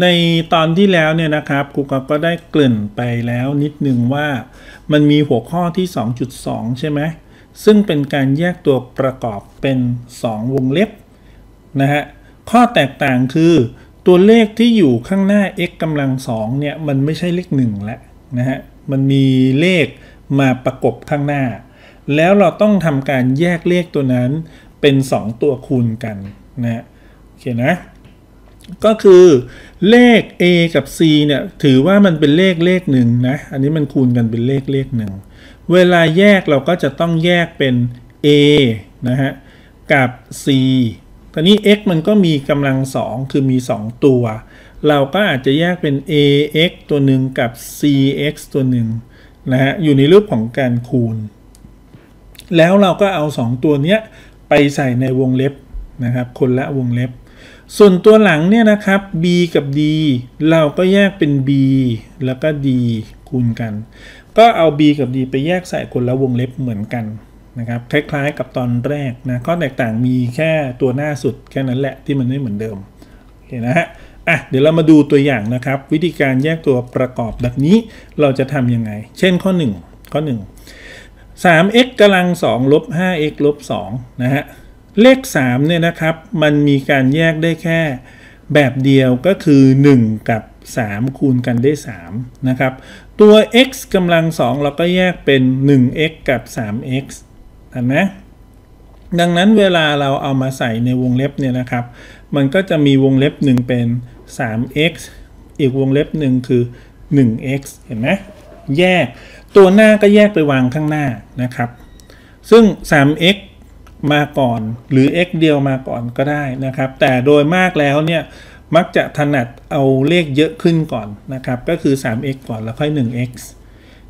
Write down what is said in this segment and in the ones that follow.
ในตอนที่แล้วเนี่ยนะครับครูก๊อฟก็ได้เกริ่นไปแล้วนิดนึงว่ามันมีหัวข้อที่ 2.2 ใช่ไหมซึ่งเป็นการแยกตัวประกอบเป็น2วงเล็บนะฮะข้อแตกต่างคือตัวเลขที่อยู่ข้างหน้า x กำลัง2เนี่ยมันไม่ใช่เลข1แล้วนะฮะมันมีเลขมาประกบข้างหน้าแล้วเราต้องทำการแยกเลขตัวนั้นเป็น2ตัวคูณกันนะฮะโอเคนะก็คือเลข a กับ c เนี่ยถือว่ามันเป็นเลขหนึ่งนะอันนี้มันคูณกันเป็นเลขหนึ่งเวลาแยกเราก็จะต้องแยกเป็น a นะฮะกับ c ตอนนี้ x มันก็มีกำลังสองคือมี2ตัวเราก็อาจจะแยกเป็น a x ตัวหนึ่งกับ c x ตัวหนึ่งนะฮะอยู่ในรูปของการคูณแล้วเราก็เอา2ตัวเนี้ยไปใส่ในวงเล็บนะครับคนละวงเล็บส่วนตัวหลังเนี่ยนะครับ b กับ d เราก็แยกเป็น b แล้วก็ d คูณกันก็เอา b กับ d ไปแยกใส่คนละวงเล็บเหมือนกันนะครับคล้ายๆกับตอนแรกนะข้อแตกต่างมีแค่ตัวหน้าสุดแค่นั้นแหละที่มันไม่เหมือนเดิมโอเคนะฮะอ่ะเดี๋ยวเรามาดูตัวอย่างนะครับวิธีการแยกตัวประกอบแบบนี้เราจะทำยังไงเช่นข้อ1ข้อ1 3x กำลัง2ลบ 5x ลบ2นะฮะเลข3เนี่ยนะครับมันมีการแยกได้แค่แบบเดียวก็คือ1กับ3คูณกันได้3นะครับตัว x กำลัง2เราก็แยกเป็น 1x กับ 3x เห็นไหมดังนั้นเวลาเราเอามาใส่ในวงเล็บเนี่ยนะครับมันก็จะมีวงเล็บ1เป็น 3x อีกวงเล็บ1คือ 1x เห็นไหมแยกตัวหน้าก็แยกไปวางข้างหน้านะครับซึ่ง 3xมาก่อนหรือ x เดียวมาก่อนก็ได้นะครับแต่โดยมากแล้วเนี่ยมักจะถนัดเอาเลขเยอะขึ้นก่อนนะครับก็คือ 3x ก่อนแล้วค่อย 1x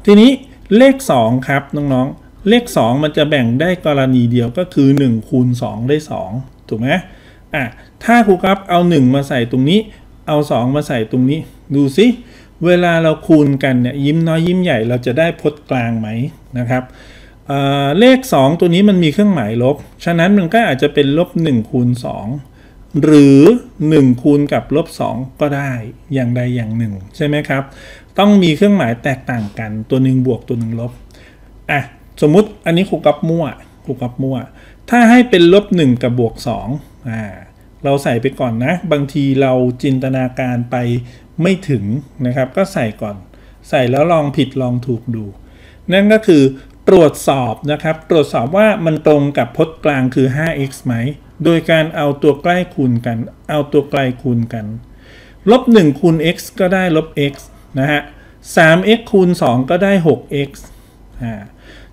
ทีนี้เลข2ครับน้องๆเลข2มันจะแบ่งได้กรณีเดียวก็คือ1คูณ2ได้2ถูกไหมอ่ะถ้าครูครับเอา1มาใส่ตรงนี้เอา2มาใส่ตรงนี้ดูสิเวลาเราคูณกันเนี่ยยิ้มน้อยยิ้มใหญ่เราจะได้พจน์กลางไหมนะครับเลข2ตัวนี้มันมีเครื่องหมายลบฉะนั้นมันก็อาจจะเป็นลบ1คูณ2หรือ1คูณกับลบ2ก็ได้อย่างใดอย่างหนึ่งใช่ไหมครับต้องมีเครื่องหมายแตกต่างกันตัวหนึ่งบวกตัวหนึ่งลบอ่ะสมมุติอันนี้ครูก๊อฟมั่วถ้าให้เป็นลบ1กับบวก2เราใส่ไปก่อนนะบางทีเราจินตนาการไปไม่ถึงนะครับก็ใส่ก่อนใส่แล้วลองผิดลองถูกดูนั่นก็คือตรวจสอบนะครับตรวจสอบว่ามันตรงกับพจน์กลางคือ 5x ไหมโดยการเอาตัวใกล้คูณกันเอาตัวไกลคูณกันลบ1คูณ x ก็ได้ลบ x นะฮะ 3x คูณ2ก็ได้ 6x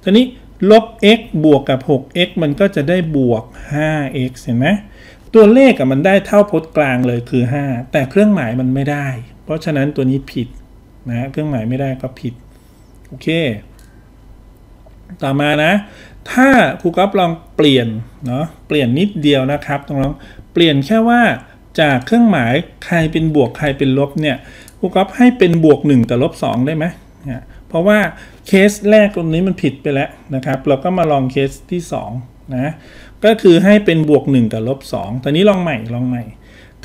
ทีนี้ลบ x บวกกับ 6x มันก็จะได้บวก 5x เห็นไหมตัวเลขมันได้เท่าพจน์กลางเลยคือ5แต่เครื่องหมายมันไม่ได้เพราะฉะนั้นตัวนี้ผิดนะเครื่องหมายไม่ได้ก็ผิดโอเคต่อมานะถ้าครูก๊อฟลองเปลี่ยนเปลี่ยนนิดเดียวนะครับตรงนั้นเปลี่ยนแค่ว่าจากเครื่องหมายใครเป็นบวกใครเป็นลบเนี่ยครูก๊อฟให้เป็นบวก1กับลบ2ได้ไหมเพราะว่าเคสแรกตรงนี้มันผิดไปแล้วนะครับเราก็มาลองเคสที่2นะก็คือให้เป็นบวก1กับลบ2ตอนนี้ลองใหม่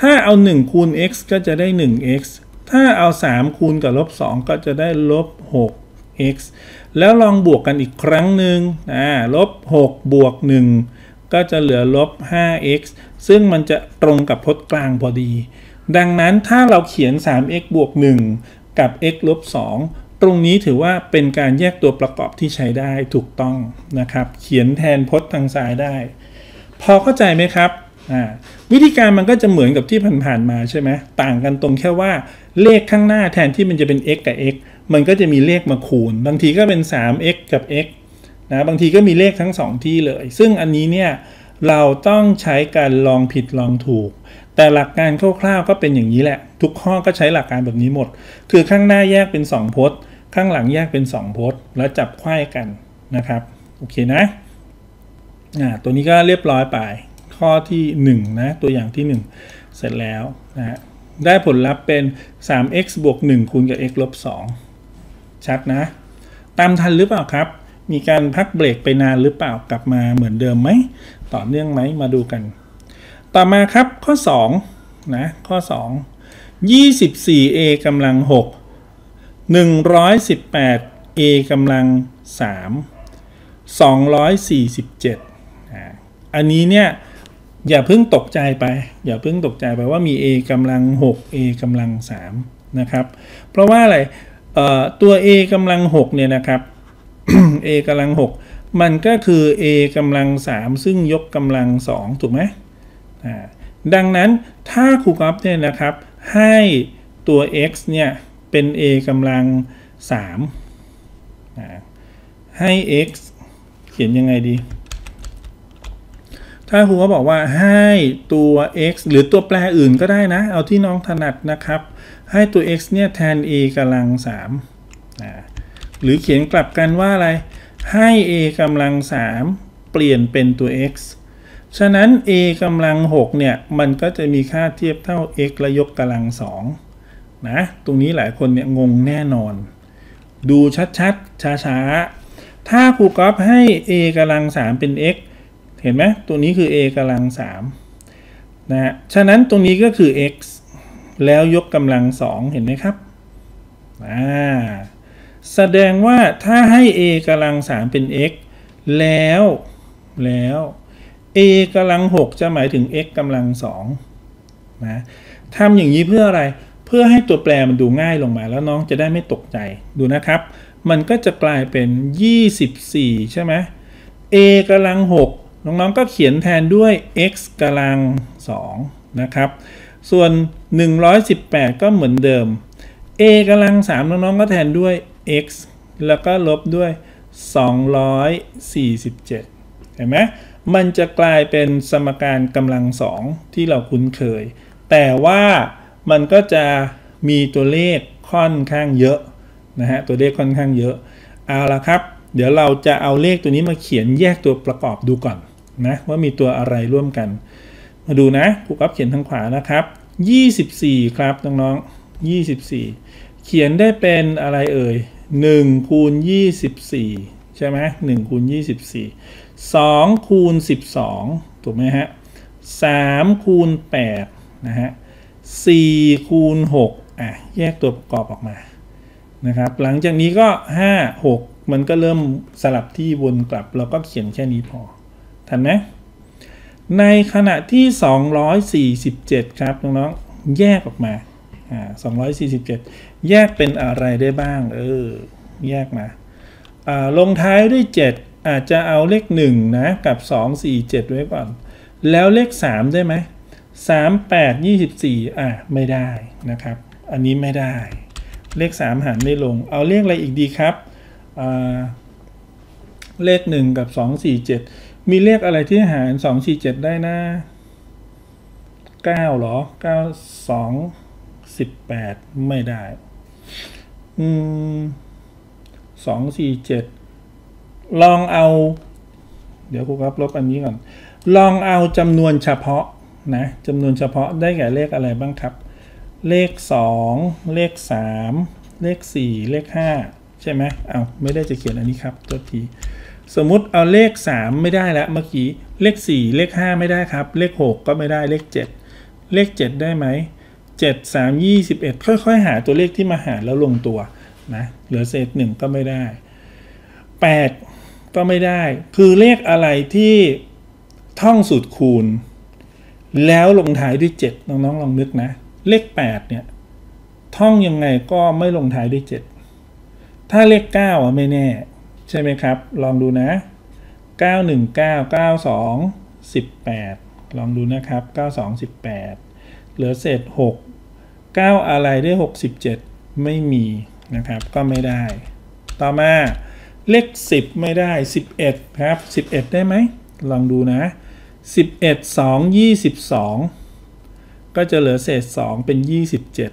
ถ้าเอา1คูณ x ก็จะได้ 1x ถ้าเอา3คูณกับลบ2ก็จะได้ลบ6xแล้วลองบวกกันอีกครั้งหนึ่งลบ6บวก1ก็จะเหลือลบ 5x ซึ่งมันจะตรงกับพจน์กลางพอดีดังนั้นถ้าเราเขียน 3x บวก1กับ x ลบ2ตรงนี้ถือว่าเป็นการแยกตัวประกอบที่ใช้ได้ถูกต้องนะครับเขียนแทนพจน์ทางซ้ายได้พอเข้าใจไหมครับวิธีการมันก็จะเหมือนกับที่ผ่านๆมาใช่ไหมต่างกันตรงแค่ว่าเลขข้างหน้าแทนที่มันจะเป็น x กับ xมันก็จะมีเลขมาคูณบางทีก็เป็น 3x กับ x นะบางทีก็มีเลขทั้ง2ที่เลยซึ่งอันนี้เนี่ยเราต้องใช้การลองผิดลองถูกแต่หลักการคร่าวๆก็เป็นอย่างนี้แหละทุกข้อก็ใช้หลักการแบบนี้หมดคือข้างหน้าแยกเป็น2พจน์ข้างหลังแยกเป็น2พจน์แล้วจับไขว้กันนะครับโอเคนะตัวนี้ก็เรียบร้อยไปข้อที่1นะตัวอย่างที่1เสร็จแล้วนะได้ผลลัพธ์เป็น 3x บวก1คูณกับ x ลบ2ชัดนะตามทันหรือเปล่าครับมีการพักเบรกไปนานหรือเปล่ากลับมาเหมือนเดิมไหมต่อเนื่องไหมมาดูกันต่อมาครับข้อ2นะข้อ 24a กำลัง6 118a กำลัง3 247อันนี้เนี่ยอย่าเพิ่งตกใจไปว่ามี a กำลัง6 a กำลัง3นะครับเพราะว่าอะไรตัว a กำลัง6เนี่ยนะครับ a กำลัง6มันก็คือ a กำลัง3ซึ่งยกกำลัง2ถูกไหมดังนั้นถ้าครูก๊อฟเนี่ยนะครับให้ตัว x เนี่ยเป็น a กำลัง3ให้ x เขียนยังไงดีถ้าครูก็บอกว่าให้ตัว x หรือตัวแปรอื่นก็ได้นะเอาที่น้องถนัดนะครับให้ตัว x เนี่ยแทน a กำลัง3หรือเขียนกลับกันว่าอะไรให้ a กำลัง3เปลี่ยนเป็นตัว x ฉะนั้น a กำลัง6เนี่ยมันก็จะมีค่าเทียบเท่า x และยกกำลัง2นะตรงนี้หลายคนเนี่ยงงแน่นอนดูชัดๆช้าๆถ้าครูก๊อฟให้ a กำลัง3เป็น xเห็นไหมตัวนี้คือ a กำลัง3นะฮะฉะนั้นตรงนี้ก็คือ x แล้วยกกำลัง2เห็นไหมครับแสดงว่าถ้าให้ a กำลัง3เป็น x แล้ว a กำลัง6จะหมายถึง x กำลัง2นะทำอย่างนี้เพื่ออะไรเพื่อให้ตัวแปรมันดูง่ายลงมาแล้วน้องจะได้ไม่ตกใจดูนะครับมันก็จะกลายเป็น24ใช่ไหม a กำลัง6น้องๆก็เขียนแทนด้วย x กำลัง2นะครับส่วน118ก็เหมือนเดิม a กำลัง3น้องๆก็แทนด้วย x แล้วก็ลบด้วย247เห็นไหมมันจะกลายเป็นสมการกำลัง2ที่เราคุ้นเคยแต่ว่ามันก็จะมีตัวเลขค่อนข้างเยอะนะฮะตัวเลขค่อนข้างเยอะเอาละครับเดี๋ยวเราจะเอาเลขตัวนี้มาเขียนแยกตัวประกอบดูก่อนนะว่ามีตัวอะไรร่วมกันมาดูนะครูก๊อฟเขียนทางขวานะครับ24ครับน้องๆ24เขียนได้เป็นอะไรเอ่ย1คูณ24ใช่ไหม1คูณ24 2คูณ12ถูกไหมฮะ3คูณ8นะฮะ4คูณ6แยกตัวประกอบออกมานะครับหลังจากนี้ก็5 6มันก็เริ่มสลับที่วนกลับเราก็เขียนแค่นี้พอทันไหมในขณะที่247ครับน้องๆแยกออกมา247แยกเป็นอะไรได้บ้างแยกมาลงท้ายด้วย7อาจจะเอาเลข1นะกับ247ไว้ก่อนแล้วเลข3ได้ไหม3824ไม่ได้นะครับอันนี้ไม่ได้เลข3หารไม่ลงเอาเลขอะไรอีกดีครับเลข1กับ247มีเลขอะไรที่หาร247ได้นะ9หรอ9 218ไม่ได้247ลองเอาเดี๋ยวครูครับลบอันนี้ก่อนลองเอาจำนวนเฉพาะนะจำนวนเฉพาะได้แก่เลขอะไรบ้างครับเลข2เลข3เลข4เลข5ใช่ไหมเอาไม่ได้จะเขียนอันนี้ครับตัวทีสมมุติเอาเลข3ไม่ได้แล้วเมื่อกี้เลข4เลข5ไม่ได้ครับเลข6ก็ไม่ได้เลข7ได้ไหม7 3 21ค่อยๆหาตัวเลขที่มาหารแล้วลงตัวนะเหลือเศษ1ก็ไม่ได้8ก็ไม่ได้คือเลขอะไรที่ท่องสูตรคูณแล้วลงท้ายด้วย7น้องๆลองนึกนะเลข8เนี่ยท่องยังไงก็ไม่ลงท้ายด้วย7ถ้าเลข9ไม่แน่ใช่ไหมครับลองดูนะ919 92 18ลองดูนะครับ92 18เหลือเศษ6 9อะไรได้67ไม่มีนะครับก็ไม่ได้ต่อมาเลข10ไม่ได้11ครับ11ได้ไหมลองดูนะ11 2 22ก็จะเหลือเศษ2เป็น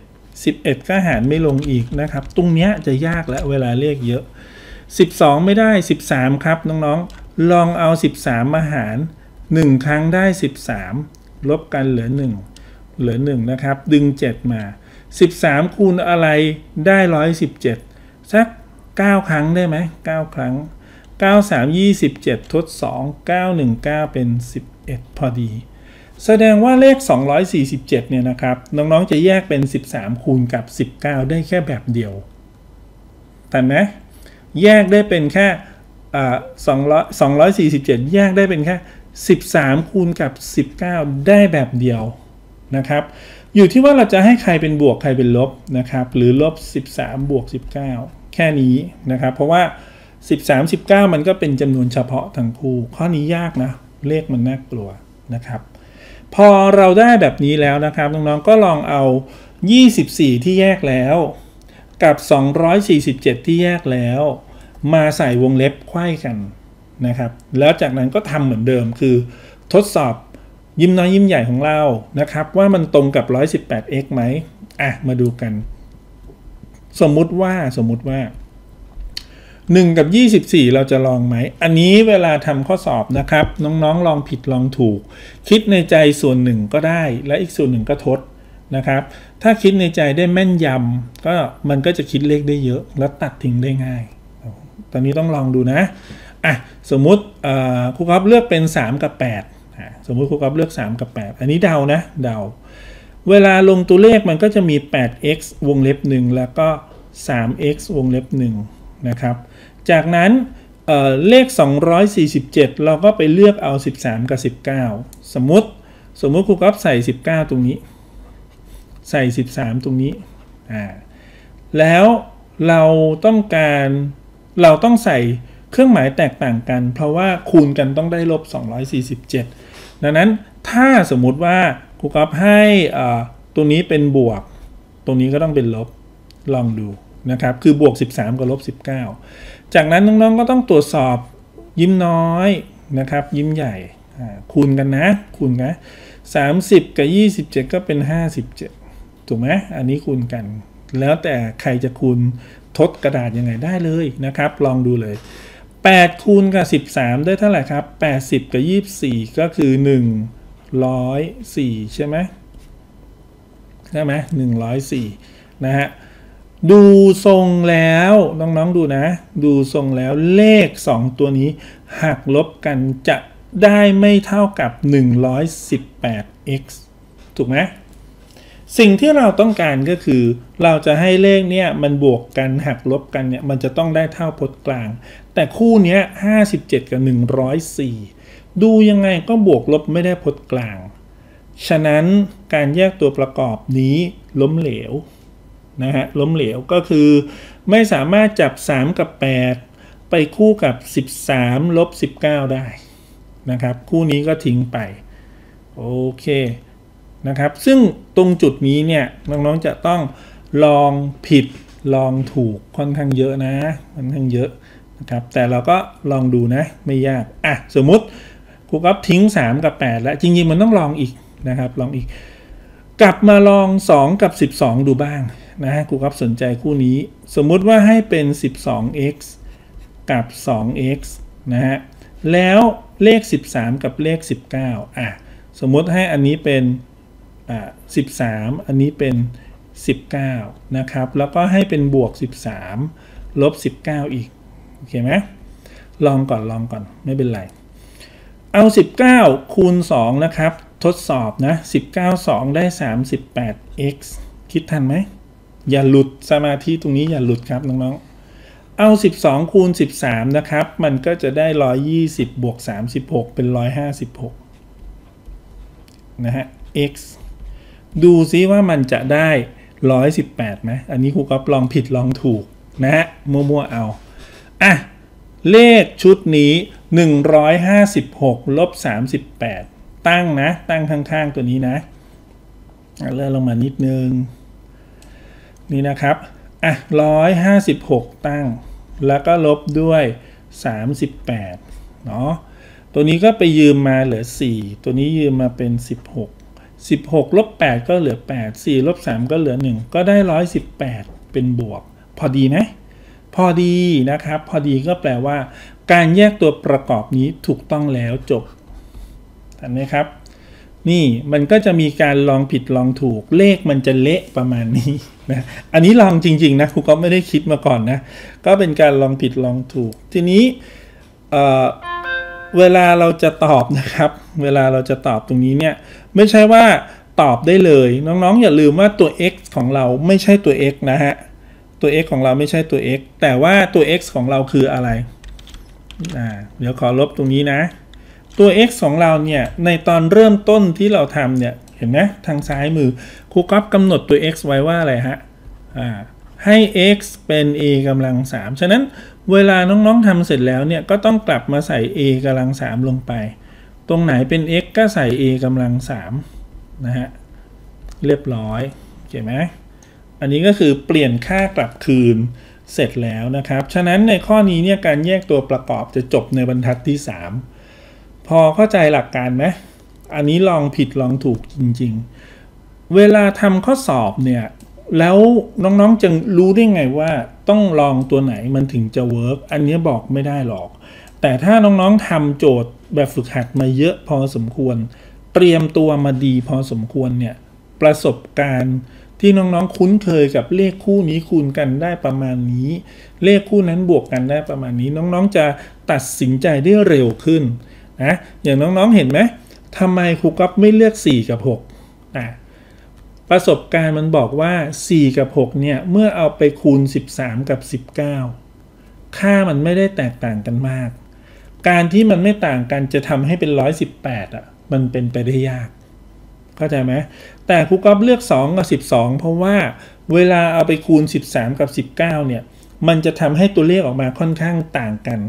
2711ก็หารไม่ลงอีกนะครับตรงนี้จะยากและเวลาเลขเยอะ12ไม่ได้13ครับน้องๆลองเอา13มาหาร1ครั้งได้13ลบกันเหลือ1นะครับดึง7มา13คูณอะไรได้117สัก9ครั้งได้ไหม9ครั้ง9 3 27ทด2 9 1 9เป็น11พอดี แสดงว่าเลข247เนี่ยนะครับน้องๆจะแยกเป็น13คูณกับ19ได้แค่แบบเดียวแต่นะแยกได้เป็นแค่247แยกได้เป็นแค่13คูณกับ19ได้แบบเดียวนะครับอยู่ที่ว่าเราจะให้ใครเป็นบวกใครเป็นลบนะครับหรือลบ13บวก19แค่นี้นะครับเพราะว่า13 19มันก็เป็นจำนวนเฉพาะทั้งคู่ข้อนี้ยากนะเลขมันน่ากลัวนะครับพอเราได้แบบนี้แล้วนะครับน้องๆก็ลองเอา24ที่แยกแล้วกับ247ที่แยกแล้วมาใส่วงเล็บไขว้กันนะครับแล้วจากนั้นก็ทำเหมือนเดิมคือทดสอบยิ้มน้อยยิ้มใหญ่ของเรานะครับว่ามันตรงกับ 118x ไหมอ่ะมาดูกันสมมุติว่า1กับ24เราจะลองไหมอันนี้เวลาทำข้อสอบนะครับน้องๆลองผิดลองถูกคิดในใจส่วนหนึ่งก็ได้และอีกส่วนหนึ่งก็ทดนะครับถ้าคิดในใจได้แม่นยำก็มันก็จะคิดเลขได้เยอะและตัดทิ้งได้ง่ายตอนนี้ต้องลองดูนะอ่ะสมมุติครูก๊อฟเลือกเป็น3กับ8สมมุติครูก๊อฟเลือก3กับ8อันนี้เดานะเดาเวลาลงตัวเลขมันก็จะมี 8x วงเล็บ1แล้วก็ 3x วงเล็บ1นะครับจากนั้นเลข247เราก็ไปเลือกเอา13กับ19สมมุติครูก๊อฟใส่19ตรงนี้ใส่13ตรงนี้แล้วเราต้องใส่เครื่องหมายแตกต่างกันเพราะว่าคูณกันต้องได้ลบ247ดังนั้นถ้าสมมุติว่าครูก๊อฟให้ตัวนี้เป็นบวกตรงนี้ก็ต้องเป็นลบลองดูนะครับคือบวก13กับลบ19จากนั้นน้องๆก็ต้องตรวจสอบยิ้มน้อยนะครับยิ้มใหญ่คูณกันนะ30กับ27ก็เป็น57ถูกไหมอันนี้คูณกันแล้วแต่ใครจะคูณทดกระดาษยังไงได้เลยนะครับลองดูเลย8คูณกับ13ได้เท่าไหร่ครับ80กับ24ก็คือ104ใช่ไหม104นะฮะดูทรงแล้วน้องๆดูนะดูทรงแล้วเลข2ตัวนี้หักลบกันจะได้ไม่เท่ากับ 118x ถูกไหมสิ่งที่เราต้องการก็คือเราจะให้เลขเนี่ยมันบวกกันหักลบกันเนี่ยมันจะต้องได้เท่าพจน์กลางแต่คู่เนี้ย57กับ104ดูยังไงก็บวกลบไม่ได้พจน์กลางฉะนั้นการแยกตัวประกอบนี้ล้มเหลวนะฮะล้มเหลวก็คือไม่สามารถจับ3กับ8ไปคู่กับ13ลบ19ได้นะครับคู่นี้ก็ทิ้งไปโอเคนะครับซึ่งตรงจุดนี้เนี่ยน้องๆจะต้องลองผิดลองถูกค่อนข้างเยอะนะค่อนข้างเยอะนะครับแต่เราก็ลองดูนะไม่ยากอ่ะสมมุติครูก๊อฟทิ้ง3กับ8แล้วจริงๆมันต้องลองอีกนะครับลองอีกกลับมาลอง2กับ12ดูบ้างนะครูก๊อฟสนใจคู่นี้สมมุติว่าให้เป็น 12x กับ 2x นะฮะแล้วเลข13กับเลข19อ่ะสมมุติให้อันนี้เป็น13อันนี้เป็น19นะครับแล้วก็ให้เป็นบวก13ลบ19อีกโอเคไหมลองก่อนไม่เป็นไรเอา19คูณ2นะครับทดสอบนะ19 2ได้ 38x คิดทันไหมอย่าหลุดสมาธิตรงนี้อย่าหลุดครับน้องๆเอา12คูณ13นะครับมันก็จะได้120บวก36เป็น156นะฮะx ดูซิว่ามันจะได้118ไหมอันนี้ครูก๊อฟลองผิดลองถูกนะฮะมั่วๆเอาอ่ะเลขชุดนี้156ลบ38ตั้งนะตั้งข้างๆตัวนี้นะเลื่อนลงมานิดนึงนี่นะครับอ่ะ156ตั้งแล้วก็ลบด้วย38เนาะตัวนี้ก็ไปยืมมาเหลือ4ตัวนี้ยืมมาเป็น16ลบ8ก็เหลือ8 4ลบ3ก็เหลือ1ก็ได้118เป็นบวกพอดีไหมพอดีนะครับพอดีก็แปลว่าการแยกตัวประกอบนี้ถูกต้องแล้วจบเห็นไหมครับนี่มันก็จะมีการลองผิดลองถูกเลขมันจะเละประมาณนี้นะอันนี้ลองจริงๆนะครูก็ไม่ได้คิดมาก่อนนะก็เป็นการลองผิดลองถูกทีนี้ เวลาเราจะตอบนะครับเวลาเราจะตอบตรงนี้เนี่ยไม่ใช่ว่าตอบได้เลยน้องๆอย่าลืมว่าตัว x ของเราไม่ใช่ตัว x นะฮะตัว x ของเราไม่ใช่ตัว x แต่ว่าตัว x ของเราคืออะไรเดี๋ยวขอลบตรงนี้นะตัว x ของเราเนี่ยในตอนเริ่มต้นที่เราทำเนี่ยเห็นไหมทางซ้ายมือครูก๊อฟกำหนดตัว x ไว้ว่าอะไรฮะให้ x เป็น a กำลัง 3 ฉะนั้นเวลาน้องๆทำเสร็จแล้วเนี่ยก็ต้องกลับมาใส่ a กำลัง 3 ลงไปตรงไหนเป็น x ก็ใส่ a กำลัง 3 นะฮะเรียบร้อยเข้าไหมอันนี้ก็คือเปลี่ยนค่ากลับคืนเสร็จแล้วนะครับฉะนั้นในข้อนี้เนี่ยการแยกตัวประกอบจะจบในบรรทัดที่ 3พอเข้าใจหลักการไหมอันนี้ลองผิดลองถูกจริงๆเวลาทำข้อสอบเนี่ยแล้วน้องๆจะรู้ได้ไงว่าต้องลองตัวไหนมันถึงจะเวิร์กอันนี้บอกไม่ได้หรอกแต่ถ้าน้องๆทำโจทย์แบบฝึกหัดมาเยอะพอสมควรเตรียมตัวมาดีพอสมควรเนี่ยประสบการณ์ที่น้องๆคุ้นเคยกับเลขคู่นี้คูณกันได้ประมาณนี้เลขคู่นั้นบวกกันได้ประมาณนี้น้องๆจะตัดสินใจได้เร็วขึ้นนะอย่างน้องๆเห็นไหมทำไมครูก๊อฟไม่เลือก4กับ6ประสบการณ์มันบอกว่า4กับ6เนี่ยเมื่อเอาไปคูณ13กับ19ค่ามันไม่ได้แตกต่างกันมากการที่มันไม่ต่างกันจะทำให้เป็น118มันเป็นไปได้ยากเข้าใจไหมแต่ครูก๊อฟเลือก2กับ12เพราะว่าเวลาเอาไปคูณ13กับ19เนี่ยมันจะทำให้ตัวเลขออกมาค่อนข้างต่างกัน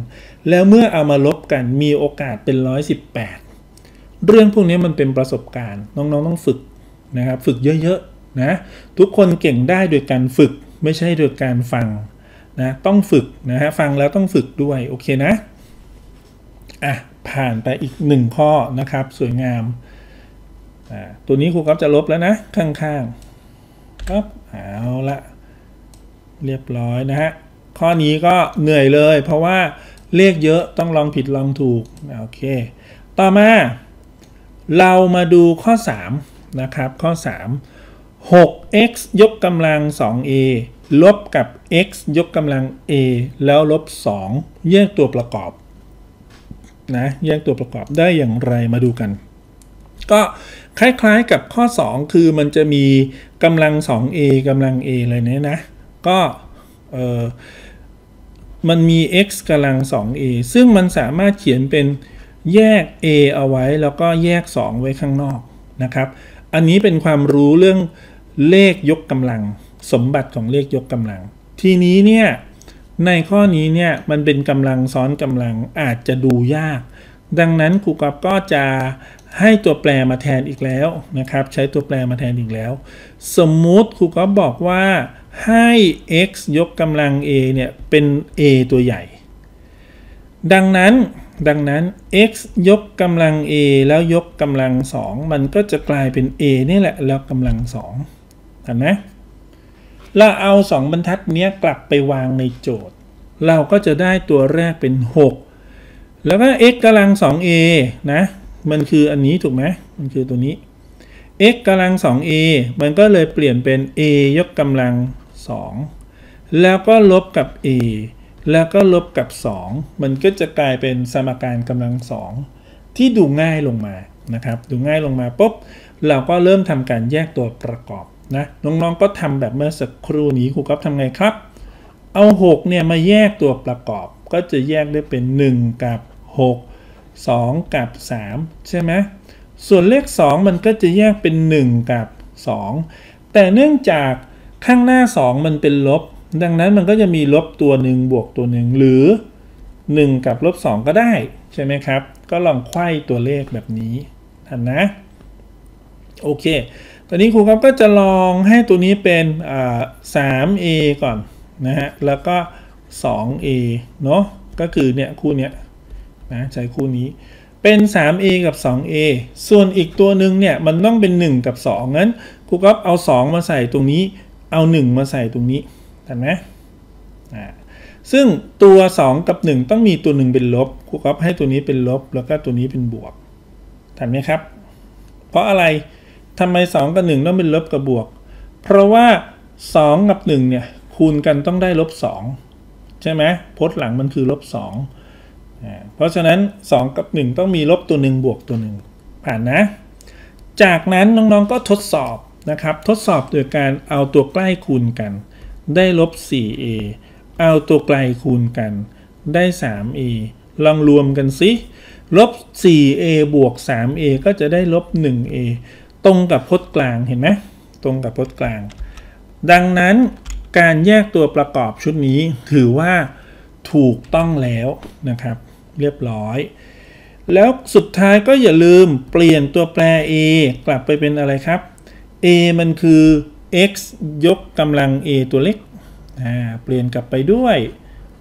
แล้วเมื่อเอามาลบกันมีโอกาสเป็น118เรื่องพวกนี้มันเป็นประสบการณ์น้องๆต้องฝึกนะครับฝึกเยอะๆนะทุกคนเก่งได้โดยการฝึกไม่ใช่โดยการฟังนะต้องฝึกนะฮะฟังแล้วต้องฝึกด้วยโอเคนะผ่านไปอีก1ข้อนะครับสวยงามตัวนี้ครูก๊อฟจะลบแล้วนะข้างๆครับเอาละเรียบร้อยนะฮะข้อนี้ก็เหนื่อยเลยเพราะว่าเลขเยอะต้องลองผิดลองถูกโอเคต่อมาเรามาดูข้อ3นะครับข้อ3 6x ยกกำลัง 2a ลบกับ x ยกกำลัง a แล้วลบ2แยกตัวประกอบนะแยกตัวประกอบได้อย่างไรมาดูกันก็คล้ายๆกับข้อ2คือมันจะมีกำลัง 2a กำลัง a เลยเนี่ยนะก็มันมี x กำลัง 2a ซึ่งมันสามารถเขียนเป็นแยก a เอาไว้แล้วก็แยก2ไว้ข้างนอกนะครับอันนี้เป็นความรู้เรื่องเลขยกกำลังสมบัติของเลขยกกำลังทีนี้เนี่ยในข้อนี้เนี่ยมันเป็นกำลังซ้อนกำลังอาจจะดูยากดังนั้นครูก๊อฟก็จะให้ตัวแปรมาแทนอีกแล้วนะครับใช้ตัวแปรมาแทนอีกแล้วสมมุติครูก๊อฟบอกว่าให้ x ยกกำลัง a เนี่ยเป็น a ตัวใหญ่ดังนั้น x ยกกำลัง a แล้วยกกำลัง2มันก็จะกลายเป็น a นี่แหละแล้วกำลัง2เห็นไหมเราเอา2บรรทัดนี้กลับไปวางในโจทย์เราก็จะได้ตัวแรกเป็น6แล้วก็ x กำลัง 2a นะมันคืออันนี้ถูกไหมมันคือตัวนี้ x กำลัง 2a มันก็เลยเปลี่ยนเป็น a ยกกำลัง2แล้วก็ลบกับ aแล้วก็ลบกับ2มันก็จะกลายเป็นสมการกำลัง2ที่ดูง่ายลงมานะครับดูง่ายลงมาปุ๊บเราก็เริ่มทำการแยกตัวประกอบนะน้องๆก็ทำแบบเมื่อสักครู่นี้ครูก๊อฟทำไงครับเอา6เนี่ยมาแยกตัวประกอบก็จะแยกได้เป็น1กับ6 2กับ3ใช่ไหมส่วนเลข2มันก็จะแยกเป็น1กับ2แต่เนื่องจากข้างหน้า2มันเป็นลบดังนั้นมันก็จะมีลบตัวหนึ่งบวกตัวหนึ่งหรือ1กับลบ2ก็ได้ใช่ไหมครับก็ลองไขว้ตัวเลขแบบนี้ทันนะโอเคตอนนี้ครูครับก็จะลองให้ตัวนี้เป็น3a ก่อนนะฮะแล้วก็ 2a เนาะก็คือเนี่ยคู่เนี้ยนะใช้คู่นี้เป็น 3a กับ 2a ส่วนอีกตัวหนึ่งเนี่ยมันต้องเป็น1กับ2งั้นครูครับเอา2มาใส่ตรงนี้เอา1มาใส่ตรงนี้เห็นไหมซึ่งตัว2กับ1ต้องมีตัว1เป็นลบครูก๊อฟให้ตัวนี้เป็นลบแล้วก็ตัวนี้เป็นบวกเห็นไหมครับเพราะอะไรทำไม2กับ1ต้องเป็นลบกับบวกเพราะว่า2กับ1เนี่ยคูณกันต้องได้ลบ2ใช่ไหมพจน์หลังมันคือลบ2 เพราะฉะนั้น2กับ1ต้องมีลบตัว1บวกตัว1ผ่านนะจากนั้นน้องๆก็ทดสอบนะครับทดสอบโดยการเอาตัวใกล้คูณกันได้ลบ 4a เอาตัวไกลคูณกันได้ 3a ลองรวมกันสิลบ 4a บวก 3a ก็จะได้ลบ 1a ตรงกับพจน์กลางเห็นไหมตรงกับพจน์กลางดังนั้นการแยกตัวประกอบชุดนี้ถือว่าถูกต้องแล้วนะครับเรียบร้อยแล้วสุดท้ายก็อย่าลืมเปลี่ยนตัวแปร a กลับไปเป็นอะไรครับ a มันคือ x ยกกำลัง a ตัวเล็กเปลี่ยนกลับไปด้วย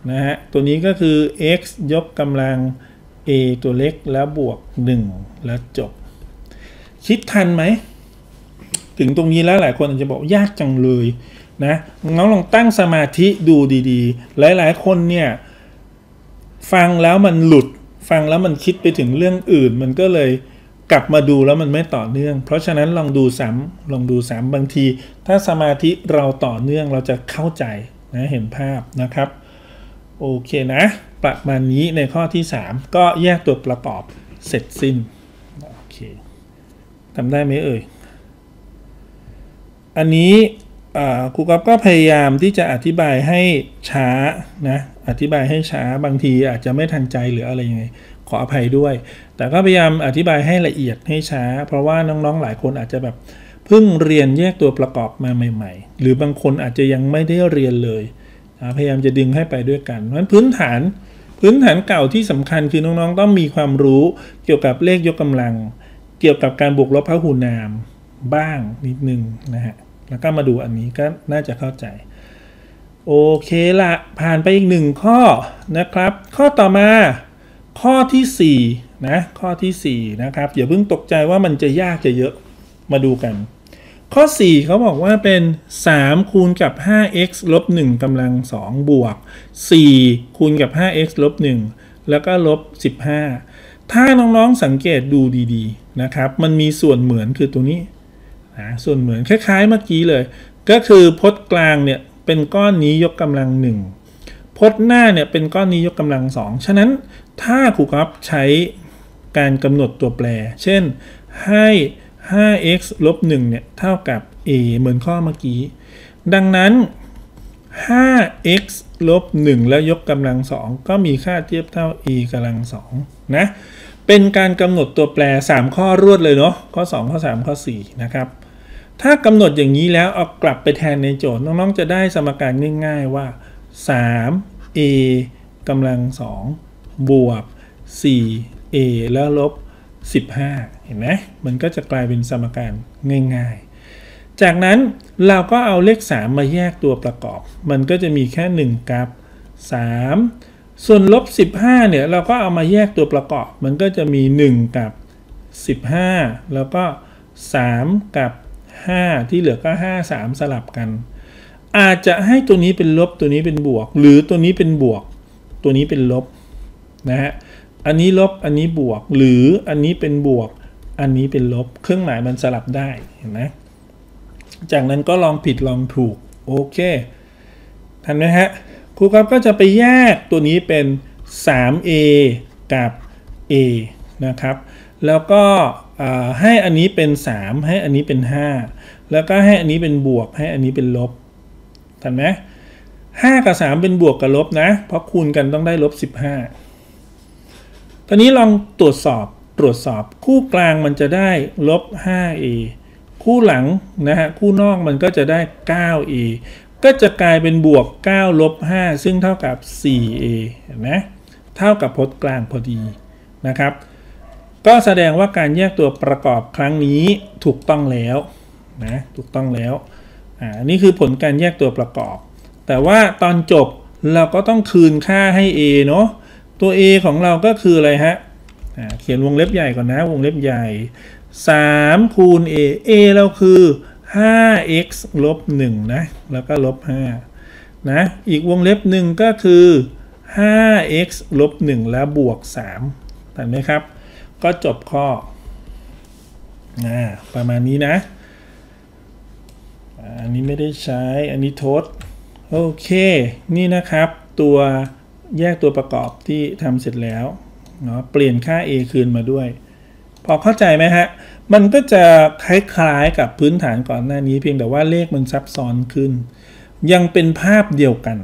นะฮะตัวนี้ก็คือ x ยกกำลัง a ตัวเล็กแล้วบวก1แล้วจบคิดทันไหมถึงตรงนี้แล้วหลายคนอาจจะบอกยากจังเลยนะน้องลองตั้งสมาธิดูดีๆหลายๆคนเนี่ยฟังแล้วมันหลุดฟังแล้วมันคิดไปถึงเรื่องอื่นมันก็เลยกลับมาดูแล้วมันไม่ต่อเนื่องเพราะฉะนั้นลองดูซ้ำลองดูซ้ำบางทีถ้าสมาธิเราต่อเนื่องเราจะเข้าใจนะเห็นภาพนะครับโอเคนะประมาณนี้ในข้อที่3ก็แยกตัวประกอบเสร็จสิ้นโอเคทำได้ไหมเอ่ยอันนี้ครูก๊อฟก็พยายามที่จะอธิบายให้ช้านะอธิบายให้ช้าบางทีอาจจะไม่ทันใจหรืออะไรยังไงขออภัยด้วยแต่ก็พยายามอธิบายให้ละเอียดให้ช้าเพราะว่าน้องๆหลายคนอาจจะแบบเพิ่งเรียนแยกตัวประกอบมาใหม่ๆหรือบางคนอาจจะยังไม่ได้เรียนเลยพยายามจะดึงให้ไปด้วยกันเพราะฉะนั้นพื้นฐานเก่าที่สำคัญคือน้องๆต้องมีความรู้เกี่ยวกับเลขยกกำลังเกี่ยวกับการบวกลบพหูนามบ้างนิดนึงนะฮะแล้วก็มาดูอันนี้ก็น่าจะเข้าใจโอเคละผ่านไปอีก1ข้อนะครับข้อต่อมาข้อที่4นะข้อที่4นะครับอย่าเพิ่งตกใจว่ามันจะยากจะเยอะมาดูกันข้อ4เขาบอกว่าเป็น3คูณกับ 5x ลบ 1 กำลัง 2 บวก4คูณกับ 5x ลบ 1 แล้วก็ลบ 15ถ้าน้องๆสังเกตดูดีๆนะครับมันมีส่วนเหมือนคือตัวนี้ส่วนเหมือนคล้ายๆเมื่อกี้เลยก็คือพจน์กลางเนี่ยเป็นก้อนนี้ยกกำลัง1พจน์หน้าเนี่ยเป็นก้อนนี้ยกกำลัง2ฉะนั้นถ้าครูก๊อฟใช้การกำหนดตัวแปรเช่นให้ 5x ลบ 1 เนี่ยเท่ากับ a เหมือนข้อเมื่อกี้ดังนั้น 5x ลบ 1 แล้วยกกำลัง2ก็มีค่าเทียบเท่า a กำลัง2นะเป็นการกำหนดตัวแปร3ข้อรวดเลยเนาะข้อ2ข้อ3ข้อ4นะครับถ้ากำหนดอย่างนี้แล้วเอากลับไปแทนในโจทย์น้องๆจะได้สมการง่ายๆว่า 3a กำลัง2บวก 4a แล้วลบ15เห็นไหมมันก็จะกลายเป็นสมการง่ายๆจากนั้นเราก็เอาเลข3มาแยกตัวประกอบมันก็จะมีแค่1กับ3ส่วนลบ15เนี่ยเราก็เอามาแยกตัวประกอบมันก็จะมี1กับ15แล้วก็3กับ5ที่เหลือก็5 3สลับกันอาจจะให้ตัวนี้เป็นลบตัวนี้เป็นบวกหรือตัวนี้เป็นบวกตัวนี้เป็นลบนะฮะอันนี้ลบอันนี้บวกหรืออันนี้เป็นบวกอันนี้เป็นลบเครื่องหมายมันสลับได้เห็นไหมจากนั้นก็ลองผิดลองถูกโอเคทันไหมฮะครูครับก็จะไปแยกตัวนี้เป็น 3a กับ a นะครับแล้วก็ให้อันนี้เป็น3ให้อันนี้เป็น5แล้วก็ให้อันนี้เป็นบวกให้อันนี้เป็นลบทันไหม5กับ3เป็นบวกกับลบนะเพราะคูณกันต้องได้ลบ15ตอนนี้ลองตรวจสอบคู่กลางมันจะได้ลบ 5a คู่หลังนะฮะคู่นอกมันก็จะได้ 9a ก็จะกลายเป็นบวก9ลบ5ซึ่งเท่ากับ 4a เห็นไหมเท่ากับพจน์กลางพอดีนะครับก็แสดงว่าการแยกตัวประกอบครั้งนี้ถูกต้องแล้วนะถูกต้องแล้วนี่คือผลการแยกตัวประกอบแต่ว่าตอนจบเราก็ต้องคืนค่าให้ a เนาะตัว a ของเราก็คืออะไรฮะเขียนวงเล็บใหญ่ก่อนนะวงเล็บใหญ่3คูณ a เราคือ 5x ลบ 1 นะแล้วก็ลบ5นะอีกวงเล็บหนึ่งก็คือ 5x ลบ 1 แล้วบวก3ถูกไหมครับก็จบข้อประมาณนี้นะอันนี้ไม่ได้ใช้อันนี้ทดโอเคนี่นะครับตัว แยกตัวประกอบที่ทำเสร็จแล้วเนาะเปลี่ยนค่า a คืนมาด้วยพอเข้าใจไหมฮะมันก็จะคล้ายๆกับพื้นฐานก่อนหน้านี้เพียงแต่ว่าเลขมันซับซ้อนขึ้นยังเป็นภาพเดียวกัน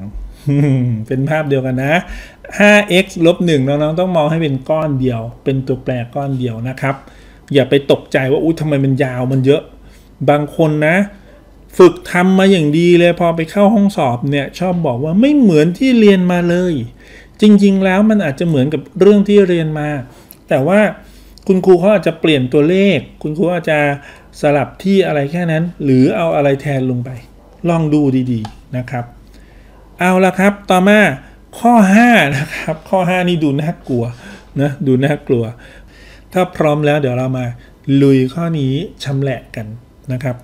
เป็นภาพเดียวกันนะ 5x ลบ 1 น้องๆต้องมองให้เป็นก้อนเดียวเป็นตัวแปรก้อนเดียวนะครับอย่าไปตกใจว่าอุ๊ยทำไมมันยาวมันเยอะบางคนนะฝึกทำมาอย่างดีเลยพอไปเข้าห้องสอบเนี่ยชอบบอกว่าไม่เหมือนที่เรียนมาเลยจริงๆแล้วมันอาจจะเหมือนกับเรื่องที่เรียนมาแต่ว่าคุณครูเขาอาจจะเปลี่ยนตัวเลขคุณครูอาจจะสลับที่อะไรแค่นั้นหรือเอาอะไรแทนลงไปลองดูดีๆนะครับเอาละครับต่อมาข้อ5นะครับข้อ5นี่ดูน่ากลัวนะดูน่ากลัวถ้าพร้อมแล้วเดี๋ยวเรามาลุยข้อนี้ชำแหละกันนะครับ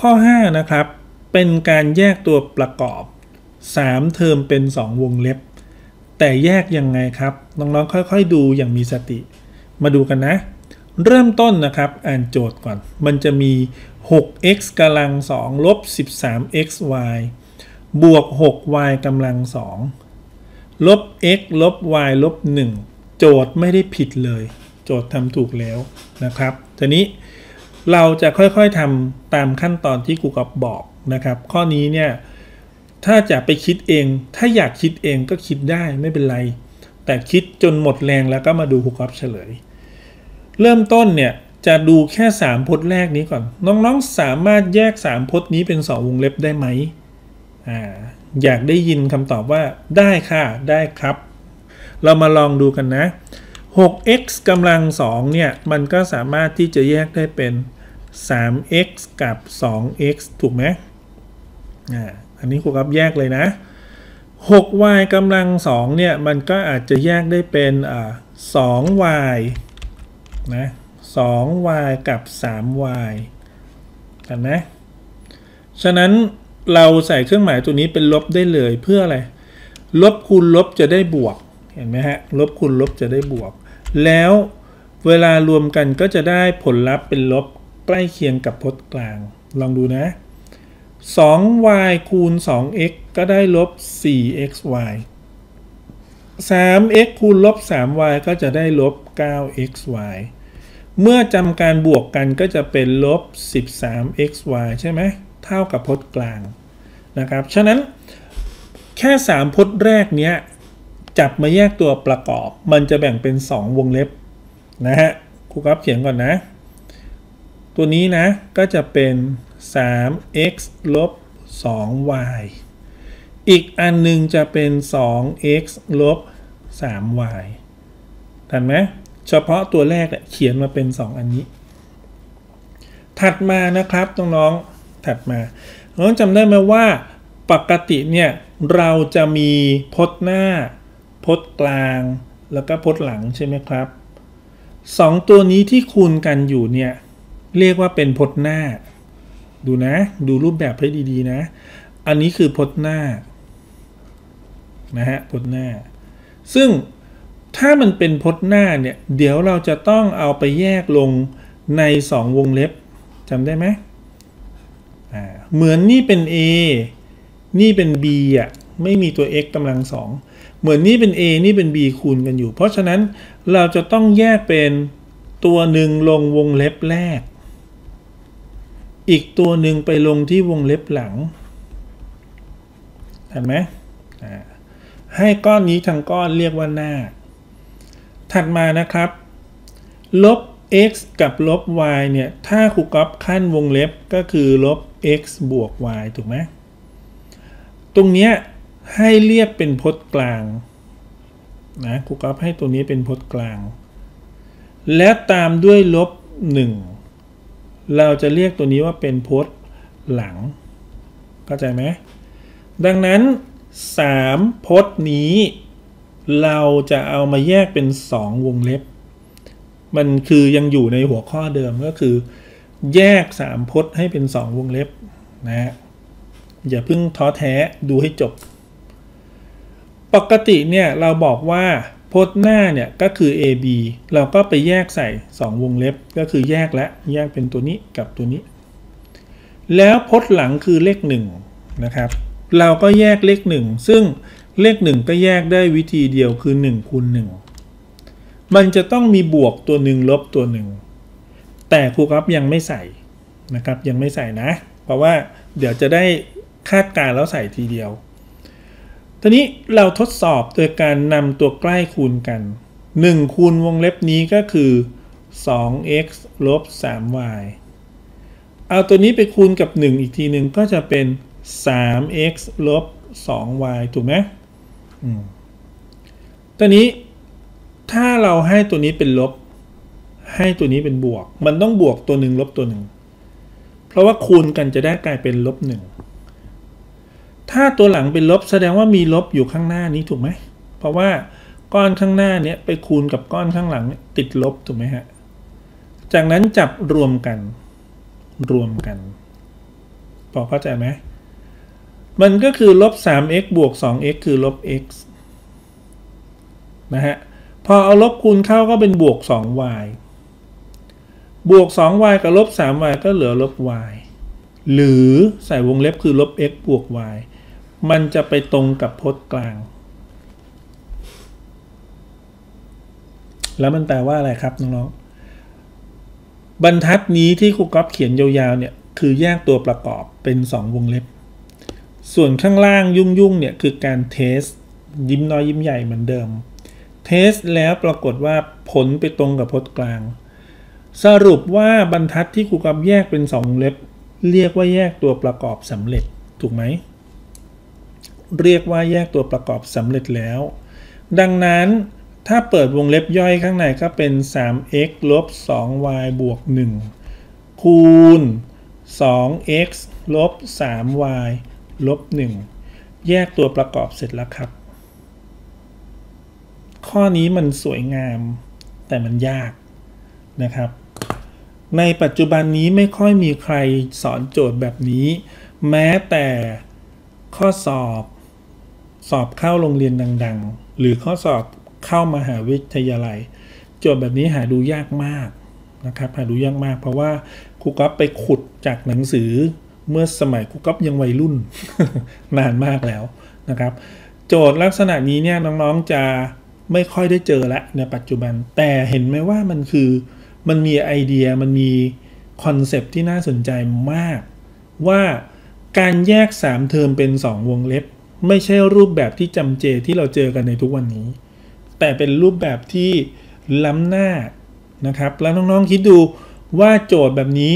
ข้อ5นะครับเป็นการแยกตัวประกอบ3เทอมเป็น2วงเล็บแต่แยกยังไงครับน้องๆค่อยๆดูอย่างมีสติมาดูกันนะเริ่มต้นนะครับอ่านโจทย์ก่อนมันจะมี 6x กำลัง 2 ลบ 13xy บวก 6y กำลัง 2 ลบ x ลบ y ลบ 1 โจทย์ไม่ได้ผิดเลยโจทย์ทำถูกแล้วนะครับทีนี้เราจะค่อยๆทำตามขั้นตอนที่ครูก๊อฟบอกนะครับข้อนี้เนี่ยถ้าจะไปคิดเองถ้าอยากคิดเองก็คิดได้ไม่เป็นไรแต่คิดจนหมดแรงแล้วก็มาดูครูก๊อฟเฉลยเริ่มต้นเนี่ยจะดูแค่3พจน์แรกนี้ก่อนน้องๆสามารถแยก3พจน์นี้เป็น2วงเล็บได้ไหมอยากได้ยินคำตอบว่าได้ค่ะได้ครับเรามาลองดูกันนะ 6x กำลัง 2 เนี่ยมันก็สามารถที่จะแยกได้เป็น 3x กับ 2x ถูกไหมอันนี้ครูก๊อฟแยกเลยนะ 6y กำลัง 2 เนี่ยมันก็อาจจะแยกได้เป็น 2y นะ 2y กับ 3y กันนะฉะนั้นเราใส่เครื่องหมายตัวนี้เป็นลบได้เลยเพื่ออะไรลบคูณลบจะได้บวกเห็นไหมฮะลบคูณลบจะได้บวกแล้วเวลารวมกันก็จะได้ผลลัพธ์เป็นลบใกล้เคียงกับพจน์กลางลองดูนะ 2y คูณ 2x ก็ได้ลบ 4xy 3x คูณลบ 3y ก็จะได้ลบ 9xy เมื่อจำการบวกกันก็จะเป็นลบ 13xy ใช่ไหมเท่ากับพจน์กลางนะครับฉะนั้นแค่3พจน์แรกเนี้ยจับมาแยกตัวประกอบมันจะแบ่งเป็น2วงเล็บนะฮะครูก๊อฟเขียนก่อนนะตัวนี้นะก็จะเป็น 3x ลบ 2y อีกอันนึงจะเป็น 2x ลบ 3y ทันไหมเฉพาะตัวแรกเขียนมาเป็น2อันนี้ถัดมานะครับน้องๆถัดมาน้องจำได้ไหมว่าปกติเนี่ยเราจะมีพจน์หน้าพจน์กลางแล้วก็พจน์หลังใช่ไหมครับ2ตัวนี้ที่คูณกันอยู่เนี่ยเรียกว่าเป็นพจน์หน้าดูนะดูรูปแบบให้ดีๆนะอันนี้คือพจน์หน้านะฮะพจน์หน้าซึ่งถ้ามันเป็นพจน์หน้าเนี่ยเดี๋ยวเราจะต้องเอาไปแยกลงใน2วงเล็บจำได้ไหมเหมือนนี่เป็น a นี่เป็น b อ่ะไม่มีตัว x กำลัง 2เหมือนนี่เป็น a นี่เป็น b คูณกันอยู่เพราะฉะนั้นเราจะต้องแยกเป็นตัวหนึ่งลงวงเล็บแรกอีกตัวหนึ่งไปลงที่วงเล็บหลังเห็นไหมให้ก้อนนี้ทั้งก้อนเรียกว่าหน้าถัดมานะครับลบ x กับลบ y เนี่ยถ้าครูก๊อฟขั้นวงเล็บก็คือลบ x บวก y ถูกไหมตรงนี้ให้เรียกเป็นพจน์กลางนะครูก๊อฟให้ตัวนี้เป็นพจน์กลางและตามด้วยลบ 1 เราจะเรียกตัวนี้ว่าเป็นพจน์หลังเข้าใจไหมดังนั้น3พจน์นี้เราจะเอามาแยกเป็น2วงเล็บมันคือยังอยู่ในหัวข้อเดิมก็คือแยก3พจน์ให้เป็น2วงเล็บนะอย่าเพิ่งท้อแท้ดูให้จบปกติเนี่ยเราบอกว่าพจน์หน้าเนี่ยก็คือ AB เราก็ไปแยกใส่2วงเล็บก็คือแยกและแยกเป็นตัวนี้กับตัวนี้แล้วพจน์หลังคือเลข1นะครับเราก็แยกเลข1ซึ่ง เลข1ก็แยกได้วิธีเดียวคือ1คูณ1มันจะต้องมีบวกตัวหนึ่งลบตัวหนึ่งแต่ครูครับยังไม่ใส่นะครับยังไม่ใส่นะเพราะว่าเดี๋ยวจะได้คาดการณ์แล้วใส่ทีเดียวทีนี้เราทดสอบโดยการนำตัวใกล้คูณกัน1คูณวงเล็บนี้ก็คือ 2x ลบ 3y เอาตัวนี้ไปคูณกับ1อีกทีหนึ่งก็จะเป็น 3x ลบ 2y ถูกไหมตัวนี้ถ้าเราให้ตัวนี้เป็นลบให้ตัวนี้เป็นบวกมันต้องบวกตัวหนึ่งลบตัวหนึ่งเพราะว่าคูณกันจะได้กลายเป็นลบหนึ่งถ้าตัวหลังเป็นลบแสดงว่ามีลบอยู่ข้างหน้านี้ถูกไหมเพราะว่าก้อนข้างหน้านี้ไปคูณกับก้อนข้างหลังติดลบถูกไหมฮะจากนั้นจับรวมกันพอเข้าใจไหมมันก็คือลบ 3x บวก 2x คือลบ x นะฮะพอเอาลบคูณเข้าก็เป็นบวก 2y บวก 2y กับลบ 3y ก็เหลือลบ y หรือใส่วงเล็บคือลบ x บวก y มันจะไปตรงกับพจน์กลางแล้วมันแปลว่าอะไรครับน้องๆบรรทัดนี้ที่ครูก๊อฟเขียนยาวๆเนี่ยคือแยกตัวประกอบเป็น2วงเล็บส่วนข้างล่างยุ่งๆเนี่ยคือการเทสยิ้มน้อยยิ้มใหญ่เหมือนเดิมเทสแล้วปรากฏว่าผลไปตรงกับพจน์กลางสรุปว่าบรรทัดที่ครูก๊อฟแยกเป็น2วงเล็บเรียกว่าแยกตัวประกอบสำเร็จถูกไหมเรียกว่าแยกตัวประกอบสำเร็จแล้วดังนั้นถ้าเปิดวงเล็บย่อยข้างในก็เป็น 3x ลบ 2y บวก 1 คูณ 2x ลบ 3y ลบ 1 แยกตัวประกอบเสร็จแล้วครับข้อนี้มันสวยงามแต่มันยากนะครับในปัจจุบันนี้ไม่ค่อยมีใครสอนโจทย์แบบนี้แม้แต่ข้อสอบเข้าโรงเรียนดังๆหรือข้อสอบเข้ามหาวิทยาลัยโจทย์แบบนี้หาดูยากมากนะครับหาดูยากมากเพราะว่าครูก๊อฟไปขุดจากหนังสือเมื่อสมัยครูก๊อฟยังวัยรุ่น นานมากแล้วนะครับโจทย์ลักษณะนี้เนี่ยน้องๆจะไม่ค่อยได้เจอละในปัจจุบันแต่เห็นไหมว่ามันมีไอเดียมันมีคอนเซปต์ที่น่าสนใจมากว่าการแยก3เทอมเป็น2วงเล็บไม่ใช่รูปแบบที่จำเจที่เราเจอกันในทุกวันนี้แต่เป็นรูปแบบที่ล้ำหน้านะครับแล้วน้องๆคิดดูว่าโจทย์แบบนี้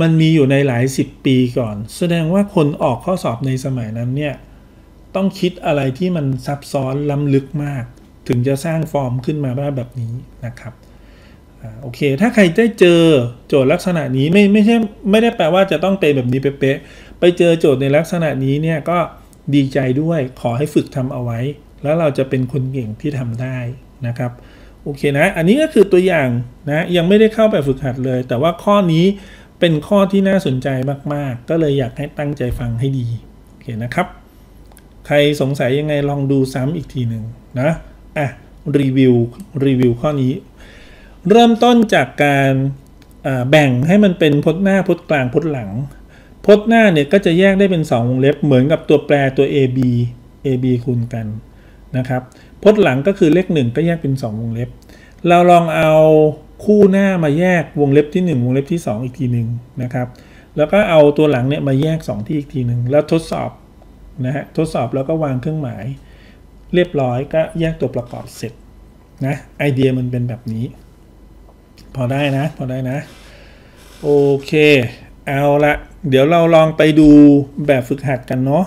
มันมีอยู่ในหลาย10ปีก่อนแสดงว่าคนออกข้อสอบในสมัยนั้นเนี่ยต้องคิดอะไรที่มันซับซ้อนล้ำลึกมากถึงจะสร้างฟอร์มขึ้นมาแบบนี้นะครับโอเคถ้าใครได้เจอโจทย์ลักษณะนี้ไม่ได้แปลว่าจะต้องเป็นแบบนี้เป๊ะๆไปเจอโจทย์ในลักษณะนี้เนี่ยก็ดีใจด้วยขอให้ฝึกทำเอาไว้แล้วเราจะเป็นคนเก่งที่ทำได้นะครับโอเคนะอันนี้ก็คือตัวอย่างนะยังไม่ได้เข้าไปฝึกหัดเลยแต่ว่าข้อนี้เป็นข้อที่น่าสนใจมากๆก็เลยอยากให้ตั้งใจฟังให้ดีโอเคนะครับใครสงสัยยังไงลองดูซ้ำอีกทีหนึ่งนะอ่ะรีวิวข้อนี้เริ่มต้นจากการแบ่งให้มันเป็นพจน์หน้าพจน์กลางพจน์หลังพจน์หน้าเนี่ยก็จะแยกได้เป็น2วงเล็บเหมือนกับตัวแปรตัว ab คูณกันนะครับพจน์หลังก็คือเลข1ก็แยกเป็น2วงเล็บเราลองเอาคู่หน้ามาแยกวงเล็บที่1วงเล็บที่2อีกทีหนึ่งนะครับแล้วก็เอาตัวหลังเนี่ยมาแยก2ที่อีกทีหนึ่งแล้วทดสอบนะฮะทดสอบแล้วก็วางเครื่องหมายเรียบร้อยก็แยกตัวประกอบเสร็จนะไอเดียมันเป็นแบบนี้พอได้นะโอเคเอาละเดี๋ยวเราลองไปดูแบบฝึกหัดกันเนาะ